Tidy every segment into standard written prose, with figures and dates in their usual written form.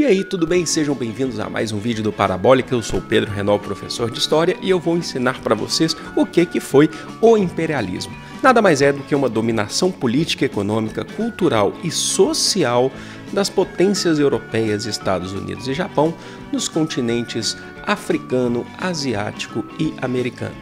E aí, tudo bem? Sejam bem-vindos a mais um vídeo do Parabólica. Eu sou Pedro Rennó, professor de História, e eu vou ensinar para vocês o que foi o imperialismo. Nada mais é do que uma dominação política, econômica, cultural e social das potências europeias, Estados Unidos e Japão, nos continentes africano, asiático e americano.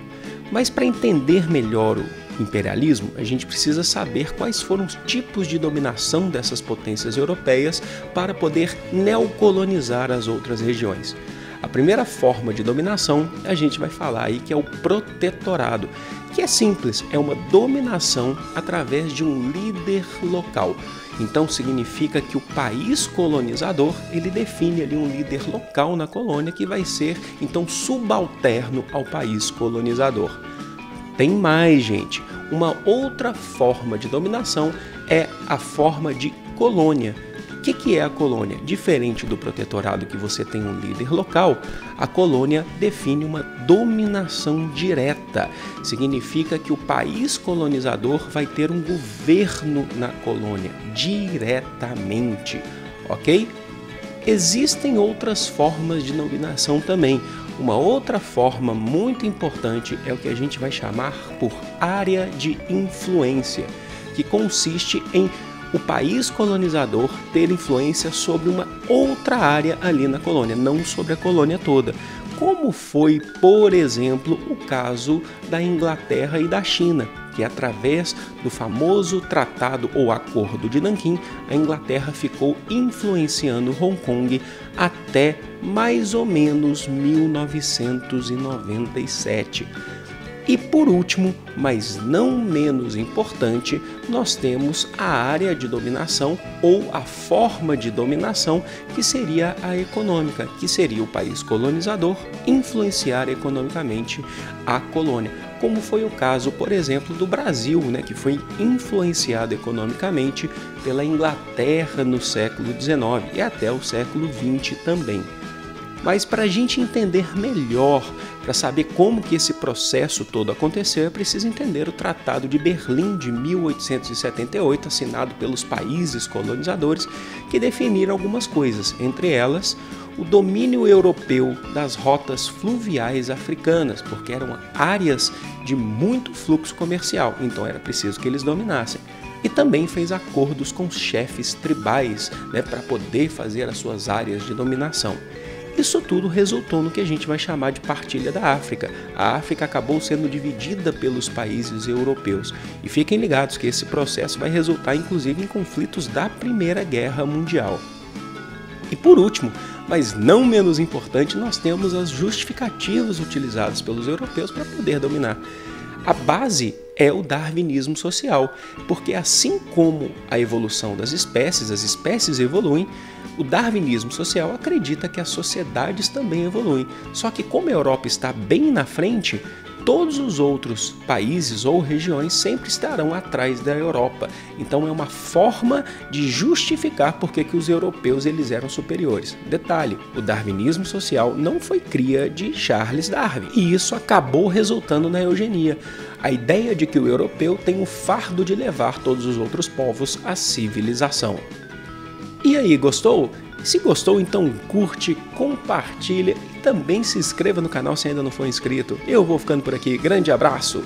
Mas para entender melhor o imperialismo, a gente precisa saber quais foram os tipos de dominação dessas potências europeias para poder neocolonizar as outras regiões. A primeira forma de dominação a gente vai falar aí que é o protetorado, que é simples, é uma dominação através de um líder local. Então significa que o país colonizador, ele define ali um líder local na colônia que vai ser então subalterno ao país colonizador. Tem mais, gente. Uma outra forma de dominação é a forma de colônia. O que é a colônia? Diferente do protetorado que você tem um líder local, a colônia define uma dominação direta. Significa que o país colonizador vai ter um governo na colônia, diretamente, ok? Existem outras formas de dominação também. Uma outra forma muito importante é o que a gente vai chamar por área de influência, que consiste em o país colonizador ter influência sobre uma outra área ali na colônia, não sobre a colônia toda. Como foi, por exemplo, o caso da Inglaterra e da China, que através do famoso tratado ou acordo de Nanquim, a Inglaterra ficou influenciando Hong Kong até mais ou menos 1997. E por último, mas não menos importante, nós temos a área de dominação ou a forma de dominação que seria a econômica, que seria o país colonizador influenciar economicamente a colônia, como foi o caso, por exemplo, do Brasil, né, que foi influenciado economicamente pela Inglaterra no século XIX e até o século XX também. Mas para a gente entender melhor, para saber como que esse processo todo aconteceu, é preciso entender o Tratado de Berlim de 1878, assinado pelos países colonizadores, que definiram algumas coisas, entre elas o domínio europeu das rotas fluviais africanas, porque eram áreas de muito fluxo comercial, então era preciso que eles dominassem. E também fez acordos com chefes tribais, né, para poder fazer as suas áreas de dominação. Isso tudo resultou no que a gente vai chamar de partilha da África. A África acabou sendo dividida pelos países europeus. E fiquem ligados que esse processo vai resultar inclusive em conflitos da Primeira Guerra Mundial. E por último, mas não menos importante, nós temos as justificativas utilizadas pelos europeus para poder dominar. A base é o darwinismo social, porque assim como a evolução das espécies, as espécies evoluem, o darwinismo social acredita que as sociedades também evoluem. Só que como a Europa está bem na frente, todos os outros países ou regiões sempre estarão atrás da Europa. Então é uma forma de justificar porque que os europeus eles eram superiores. Detalhe, o darwinismo social não foi cria de Charles Darwin, e isso acabou resultando na eugenia. A ideia de que o europeu tem o fardo de levar todos os outros povos à civilização. E aí, gostou? Se gostou, então curte, compartilha e também se inscreva no canal se ainda não for inscrito. Eu vou ficando por aqui. Grande abraço!